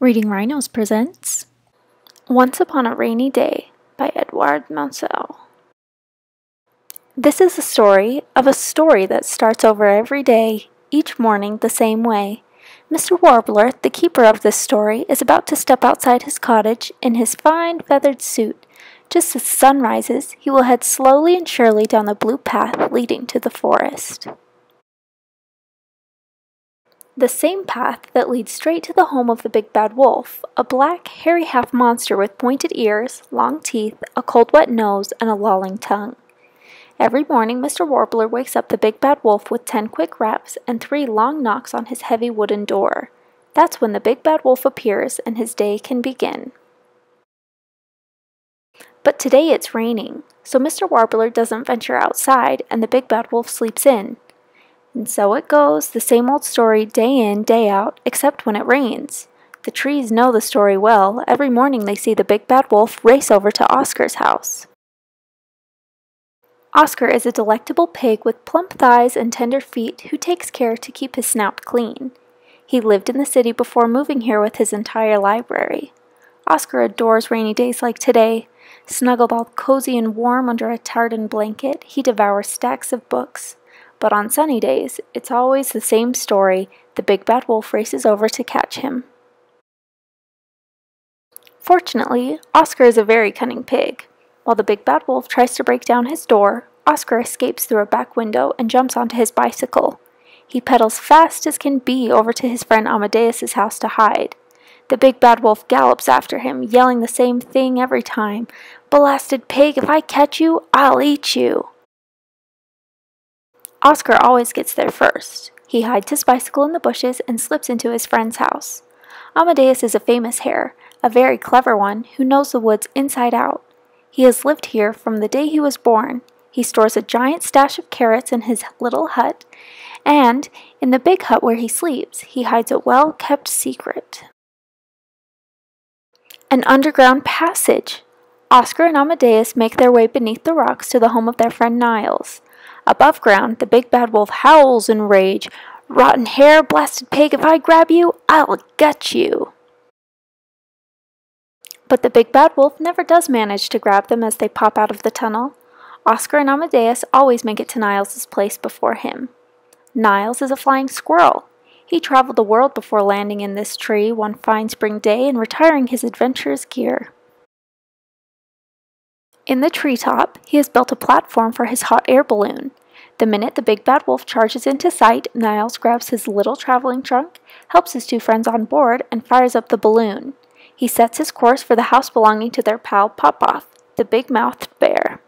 Reading Rhinos presents Once Upon a Rainy Day by Edouard Manceau. This is the story of a story that starts over every day, each morning the same way. Mr. Warbler, the keeper of this story, is about to step outside his cottage in his fine feathered suit. Just as the sun rises, he will head slowly and surely down the blue path leading to the forest. The same path that leads straight to the home of the big bad wolf, a black, hairy half-monster with pointed ears, long teeth, a cold, wet nose, and a lolling tongue. Every morning, Mr. Warbler wakes up the big bad wolf with 10 quick raps and 3 long knocks on his heavy wooden door. That's when the big bad wolf appears and his day can begin. But today it's raining, so Mr. Warbler doesn't venture outside and the big bad wolf sleeps in. And so it goes, the same old story, day in, day out, except when it rains. The trees know the story well. Every morning they see the big bad wolf race over to Oscar's house. Oscar is a delectable pig with plump thighs and tender feet who takes care to keep his snout clean. He lived in the city before moving here with his entire library. Oscar adores rainy days like today. Snuggled all cozy and warm under a tartan blanket, he devours stacks of books. But on sunny days, it's always the same story. The big bad wolf races over to catch him. Fortunately, Oscar is a very cunning pig. While the big bad wolf tries to break down his door, Oscar escapes through a back window and jumps onto his bicycle. He pedals fast as can be over to his friend Amadeus's house to hide. The big bad wolf gallops after him, yelling the same thing every time. "Blasted pig, if I catch you, I'll eat you!" Oscar always gets there first. He hides his bicycle in the bushes and slips into his friend's house. Amadeus is a famous hare, a very clever one, who knows the woods inside out. He has lived here from the day he was born. He stores a giant stash of carrots in his little hut, and in the big hut where he sleeps, he hides a well-kept secret. An underground passage! Oscar and Amadeus make their way beneath the rocks to the home of their friend Niles. Above ground, the big bad wolf howls in rage. "Rotten hare, blasted pig, if I grab you, I'll gut you!" But the big bad wolf never does manage to grab them as they pop out of the tunnel. Oscar and Amadeus always make it to Niles' place before him. Niles is a flying squirrel. He traveled the world before landing in this tree one fine spring day and retiring his adventurous gear. In the treetop, he has built a platform for his hot air balloon. The minute the big bad wolf charges into sight, Niles grabs his little traveling trunk, helps his 2 friends on board, and fires up the balloon. He sets his course for the house belonging to their pal Popoff, the big-mouthed bear.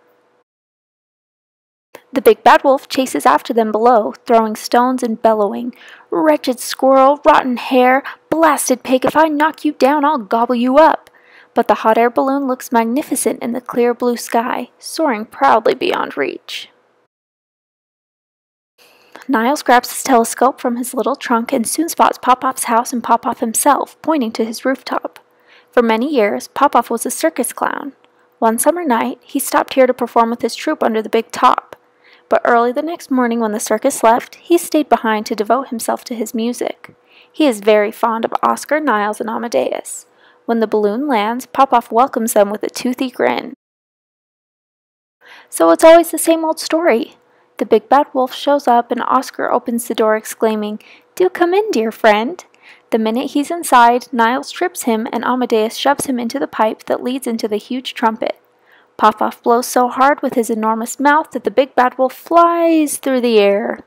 The big bad wolf chases after them below, throwing stones and bellowing, "Wretched squirrel, rotten hare, blasted pig, if I knock you down, I'll gobble you up!" But the hot air balloon looks magnificent in the clear blue sky, soaring proudly beyond reach. Niles grabs his telescope from his little trunk and soon spots Popoff's house and Popoff himself, pointing to his rooftop. For many years, Popoff was a circus clown. One summer night, he stopped here to perform with his troupe under the big top. But early the next morning when the circus left, he stayed behind to devote himself to his music. He is very fond of Oscar, Niles, and Amadeus. When the balloon lands, Popoff welcomes them with a toothy grin. So it's always the same old story. The big bad wolf shows up and Oscar opens the door exclaiming, "Do come in, dear friend." The minute he's inside, Niles trips him and Amadeus shoves him into the pipe that leads into the huge trumpet. Popoff blows so hard with his enormous mouth that the big bad wolf flies through the air.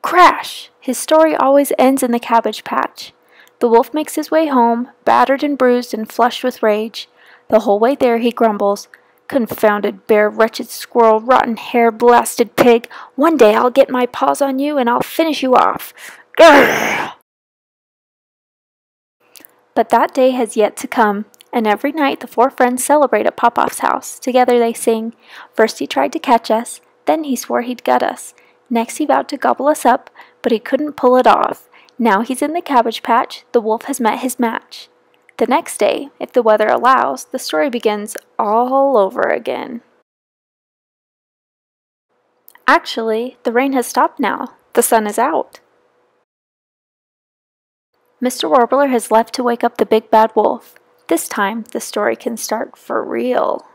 Crash! His story always ends in the cabbage patch. The wolf makes his way home, battered and bruised and flushed with rage. The whole way there he grumbles, "Confounded bear, wretched squirrel, rotten hare, blasted pig. One day I'll get my paws on you and I'll finish you off. Grrr!" But that day has yet to come, and every night the 4 friends celebrate at Popoff's house. Together they sing, "First he tried to catch us, then he swore he'd gut us. Next he vowed to gobble us up, but he couldn't pull it off. Now he's in the cabbage patch, the wolf has met his match." The next day, if the weather allows, the story begins all over again. Actually, the rain has stopped now. The sun is out. Mr. Warbler has left to wake up the big bad wolf. This time, the story can start for real.